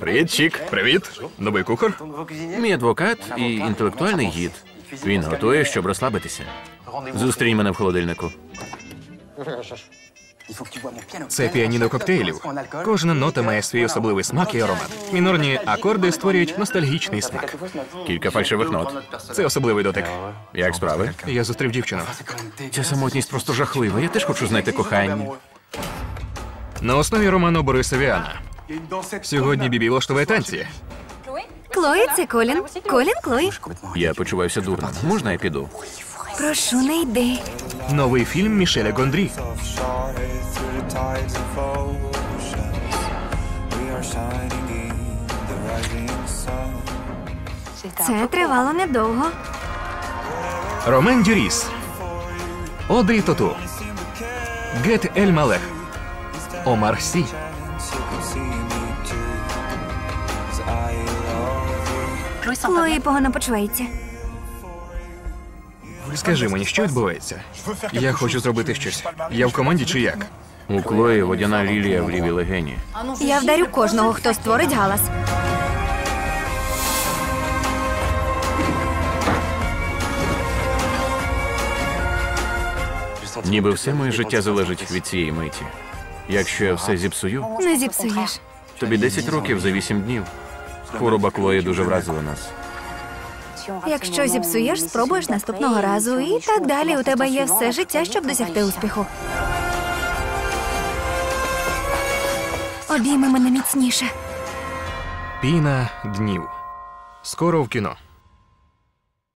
Привіт, Чік. Привіт. Новий кухар? Мій адвокат і інтелектуальний гід. Він готує, щоб розслабитися. Зустрінь мене в холодильнику. Це піаніно коктейлів. Кожна нота має свій особливий смак і аромат. Мінорні акорди створюють ностальгічний смак. Кілька фальшивих нот. Це особливий дотик. Як справи? Я зустрів дівчину. Ця самотність просто жахлива. Я теж хочу знайти кохання. На основі роману Бориса Віана. Сьогодні Бібі влаштовує танці. Клої, це Колін. Колін, Клої. Я почуваюся дурно. Можна я піду? Прошу, не йди. Новий фільм Мішеля Гондрі. Це тривало недовго. Ромен Дюріс. Одрі Тоту. Гад Ельмалех. Омар Сі. Клої погано почувається. Скажи мені, що відбувається? Я хочу зробити щось. Я в команді чи як? У Клої водяна лілія в лівій легені. Я вдарю кожного, хто створить галас. Ніби все моє життя залежить від цієї миті. Якщо я все зіпсую... Не зіпсуєш. Тобі 10 років за 8 днів. Хвороба Клої дуже вразила нас. Якщо зіпсуєш, спробуєш наступного разу, і так далі. У тебе є все життя, щоб досягти успіху. Обійми мене міцніше. Піна днів. Скоро в кіно.